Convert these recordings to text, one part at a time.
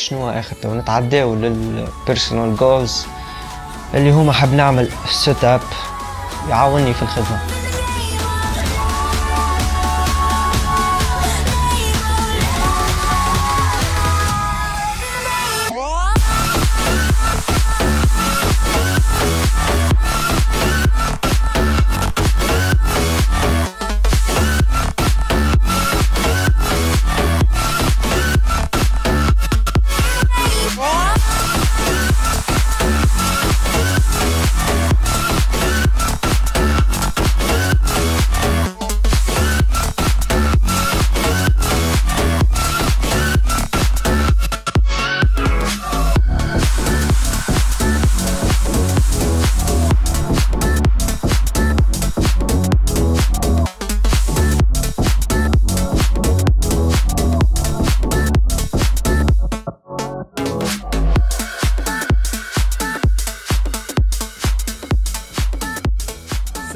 شنو اخر تو نتعداو للبيرسونال جولز اللي هما حاب نعمل سيت اب يعاوني في الخدمه.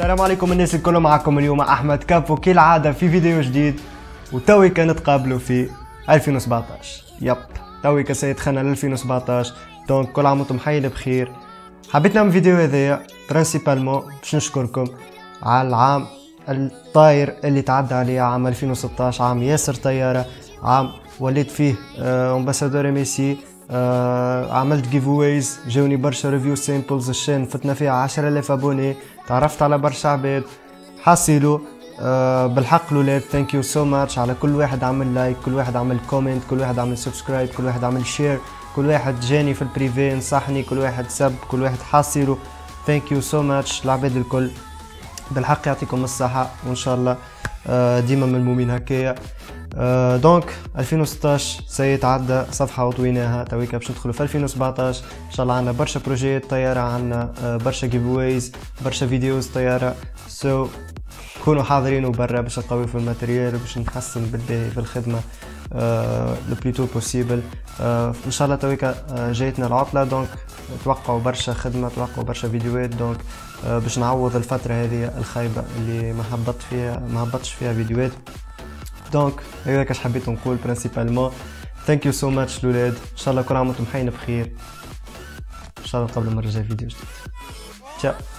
السلام عليكم الناس الكل، معكم اليوم أحمد كفو كالعادة في فيديو جديد. وتوي كنتقابلوا في 2017، يب توي كسيد خانة 2017. دونك كل عام وانتم حيين بخير. حبيت نعمل فيديو هذايا برانسيبالمون باش نشكركم على العام الطاير اللي تعدى عليه، عام 2016، عام ياسر طيارة، عام وليت فيه امباسادور ميسي، عملت جيفويز، جاوني برشا ريفيو سامبلز، الشين فتنا فيها 10,000 ابوني، تعرفت على برشا عباد، حصلوا بالحق الولاد. ثانك يو سو ماتش على كل واحد عمل لايك، كل واحد عمل كومنت، كل واحد عمل سبسكرايب، كل واحد عمل شير، كل واحد جاني في البريفي نصحني، كل واحد سب، كل واحد حصلوا. ثانك يو سو ماتش العباد الكل، بالحق يعطيكم الصحة وان شاء الله ديما ملمومين هكايا. دونك 2016 سيتعدى صفحه وطويناها، تويكا باش ندخلوا في 2017. ان شاء الله عندنا برشا بروجيات طياره، عندنا برشا جيفويز، برشا فيديوز طياره. سو كونوا حاضرين وبرا باش نقويو في الماتريال وباش نتحسن بالباهي في الخدمه لو بليتو بوسيبل. ان شاء الله تويكا جايتنا العطله، دونك توقعوا برشا خدمه، توقعوا برشا فيديوهات، دونك باش نعوض الفتره هذه الخايبه اللي ما هبطتش فيها فيديوهات. دونك هذاك اش حبيت نقول برانسيبالمون. ثانك يو سو ماتش لولاد، ان شاء الله كل عام وانتم حيين بخير، ان شاء الله نقابلوا مره جايه فيديو جديد. تشاو.